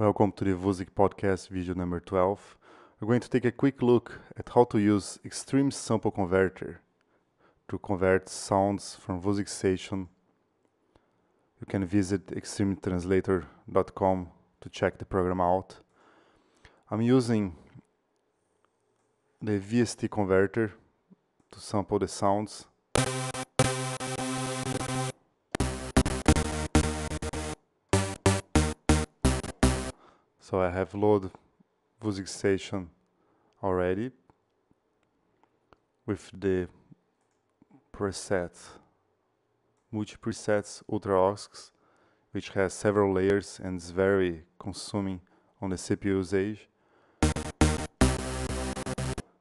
Welcome to the Wusik podcast, video number 12. We're going to take a quick look at how to use Extreme Sample Converter to convert sounds from Wusik Station. You can visit extremetranslator.com to check the program out. I'm using the VST converter to sample the sounds. So I have loaded Wusik Station already with the presets, multi-presets Ultra Oscs, which has several layers and is very consuming on the CPU usage.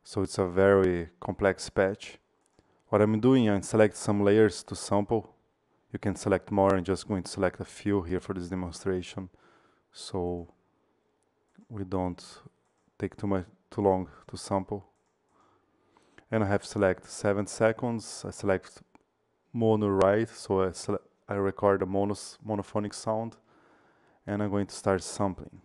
So it's a very complex patch. What I'm doing, I select some layers to sample. You can select more. I'm just going to select a few here for this demonstration. So we don't take too long to sample. And I have select 7 seconds. I select mono right, so I record a monophonic sound, and I'm going to start sampling.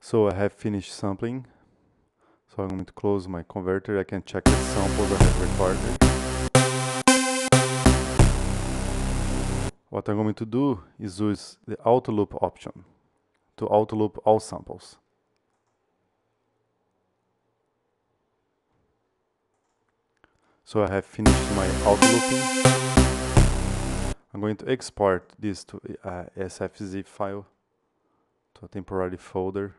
So I have finished sampling. So I'm going to close my converter. I can check the samples I have recorded. What I'm going to do is use the auto loop option to auto loop all samples. So I have finished my auto looping. I'm going to export this to a SFZ file, to a temporary folder.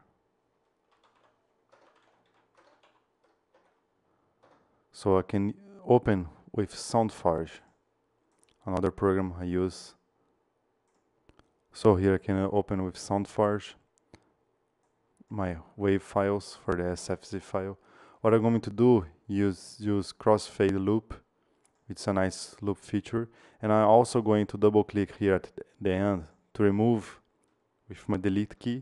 So I can open with Sound Forge, another program I use. So here I can open with Sound Forge my wave files for the SFZ file. What I'm going to do is use crossfade loop. It's a nice loop feature. And I'm also going to double click here at the end to remove with my delete key.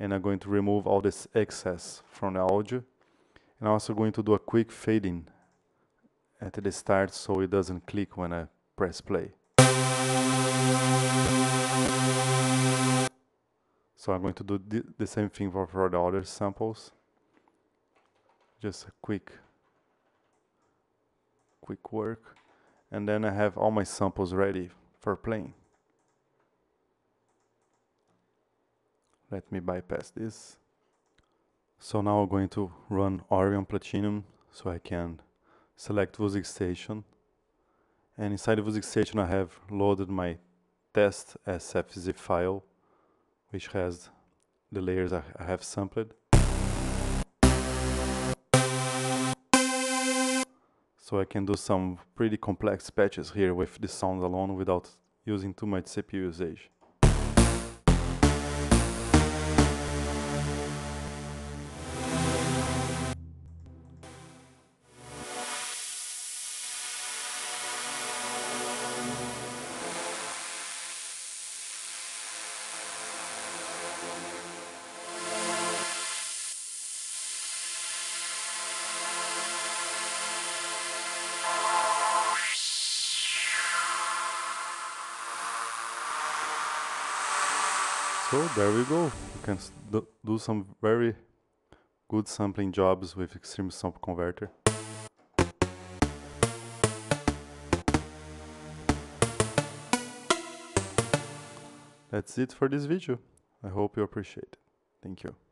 And I'm going to remove all this excess from the audio. And I'm also going to do a quick fading at the start so it doesn't click when I press play. So I'm going to do the same thing for the other samples. Just a quick work. And then I have all my samples ready for playing. Let me bypass this. So now I'm going to run Orion Platinum, so I can select Wusik Station. And inside the Wusik Station I have loaded my test SFZ file, which has the layers I have sampled. So I can do some pretty complex patches here with the sound alone without using too much CPU usage. So there we go. You can do some very good sampling jobs with Extreme Sample Converter. That's it for this video. I hope you appreciate it. Thank you.